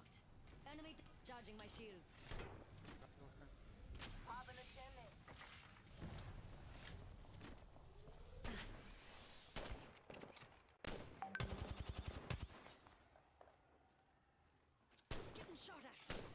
blocked. Enemy charging my shields. Popping a shimmy. Getting shot at.